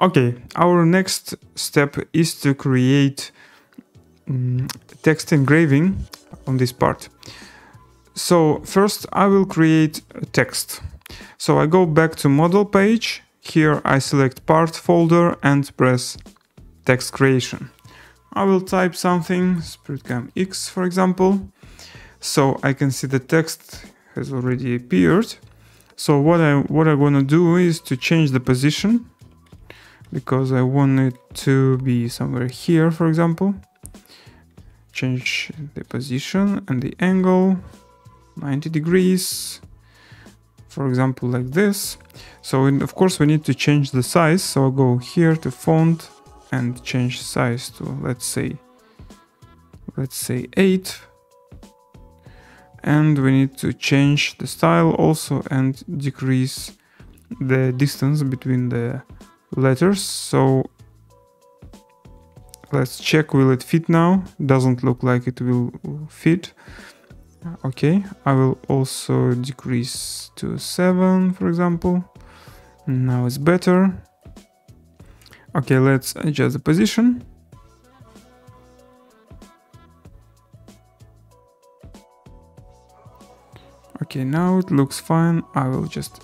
Okay, our next step is to create text engraving on this part. So first I will create a text. So I go back to model page. Here I select part folder and press text creation. I will type something, SprutCAM X for example. So I can see the text has already appeared. So what I want to do is to change the position, because I want it to be somewhere here, for example. Change the position and the angle, 90 degrees, for example, like this. So of course we need to change the size. So I'll go here to font and change size to, let's say 8. And we need to change the style also and decrease the distance between the letters. So let's check, will it fit now? Doesn't look like it will fit. Okay, I will also decrease to 7, for example. Now it's better. Okay, let's adjust the position. Okay, now it looks fine. I will just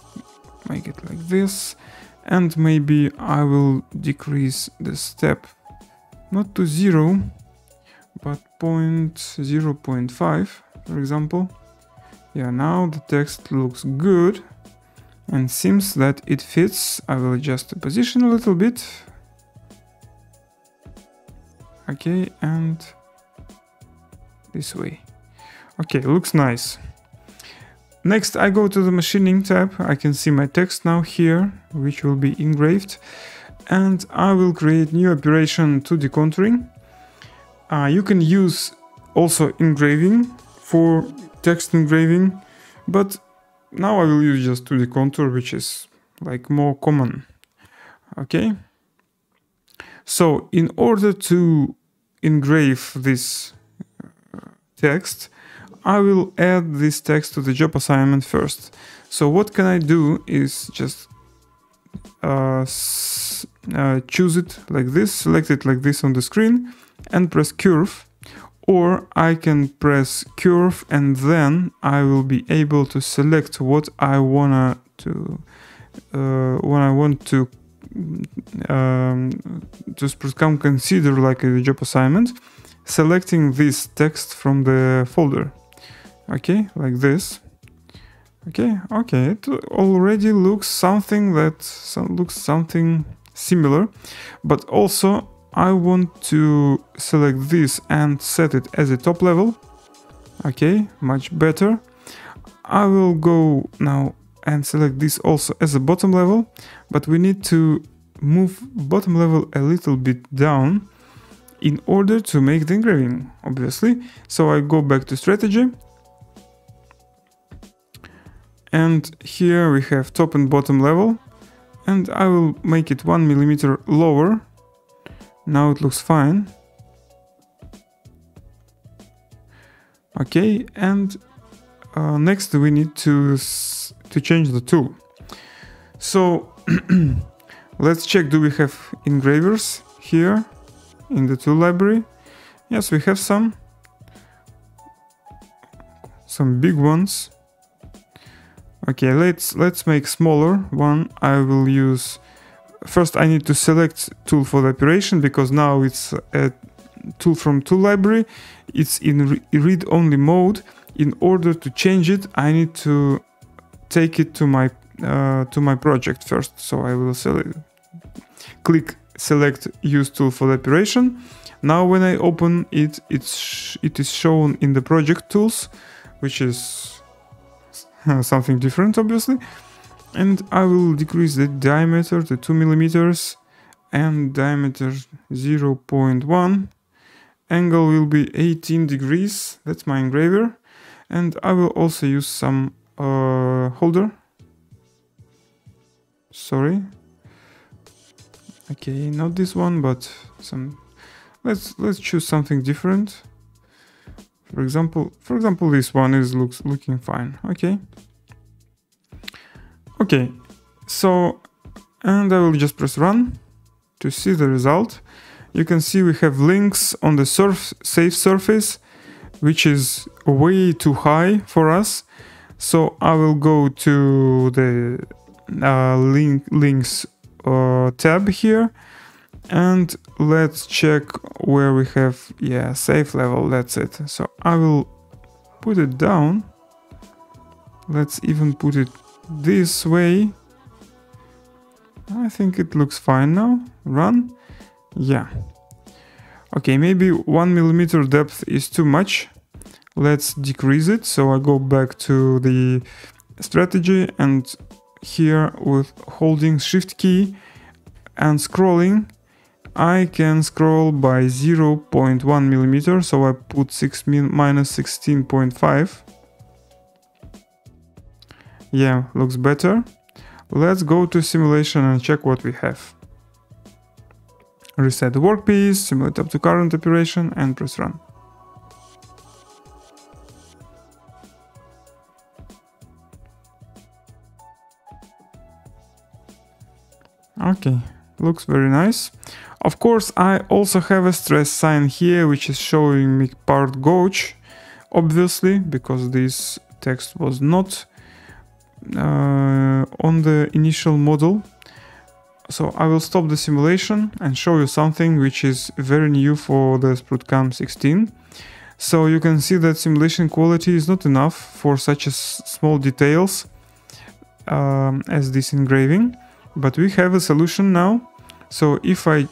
make it like this, and maybe I will decrease the step not to 0 but 0.5, for example. Yeah, now the text looks good and seems that it fits. I will adjust the position a little bit. Okay, and this way. Okay, looks nice. Next, I go to the machining tab. I can see my text now here, which will be engraved. And I will create new operation 2D contouring. You can use also engraving for text engraving, but now I will use just 2D contour, which is like more common. Okay. So in order to engrave this text, I will add this text to the job assignment first. So what can I do is just choose it like this, select it like this on the screen and press curve, or I can press curve and then I will be able to select what I want to SprutCAM consider like a job assignment, selecting this text from the folder. Okay, like this. Okay, it already looks something that looks something similar, but also I want to select this and set it as a top level. Okay, much better. I will go now and select this also as a bottom level, but we need to move bottom level a little bit down in order to make the engraving, obviously. So I go back to strategy. And here we have top and bottom level, and I will make it 1 millimeter lower. Now it looks fine. Okay, and next we need to change the tool. So let's check, do we have engravers here in the tool library? Yes, we have some big ones. Okay, let's make smaller one. I will use, first I need to select tool for the operation, because now it's a tool from tool library. It's in read-only mode. In order to change it, I need to take it to my project first. So I will click select use tool for the operation. Now when I open it, it is shown in the project tools, which is something different, obviously. And I will decrease the diameter to 2 millimeters and diameter 0.1. Angle will be 18 degrees. That's my engraver. And I will also use some holder. Sorry. Okay, not this one, but some. Let's choose something different. For example, this one is looking fine. Okay. Okay, so, and I will just press run to see the result. You can see we have links on the safe surface, which is way too high for us. So I will go to the links tab here, and let's check where we have, yeah, safe level, that's it. So I will put it down. Let's even put it this way. I think it looks fine now. Run. Yeah. Okay, maybe 1 millimeter depth is too much. Let's decrease it. So I go back to the strategy, and here with holding shift key and scrolling, I can scroll by 0.1 millimeter. So I put -16.5. Yeah, looks better. Let's go to simulation and check what we have. Reset the workpiece, simulate up to current operation, and press run. Okay, looks very nice. Of course, I also have a stress sign here, which is showing me part gauge, obviously, because this text was not on the initial model. So I will stop the simulation and show you something which is very new for the SprutCAM 16. So you can see that simulation quality is not enough for such a small details as this engraving, but we have a solution now. So if I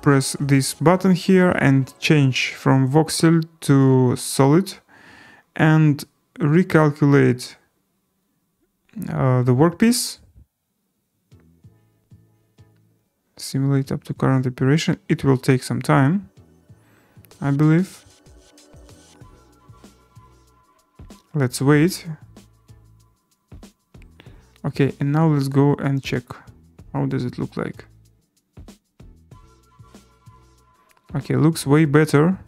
press this button here and change from voxel to solid and recalculate the workpiece, simulate up to current operation, it will take some time, I believe. Let's wait. Okay, and now let's go and check how does it look like. Okay, looks way better.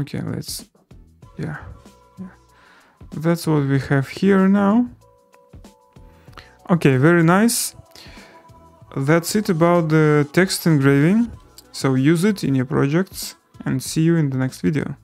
Okay, let's, yeah, that's what we have here now. Okay, very nice. That's it about the text engraving. So use it in your projects, and see you in the next video.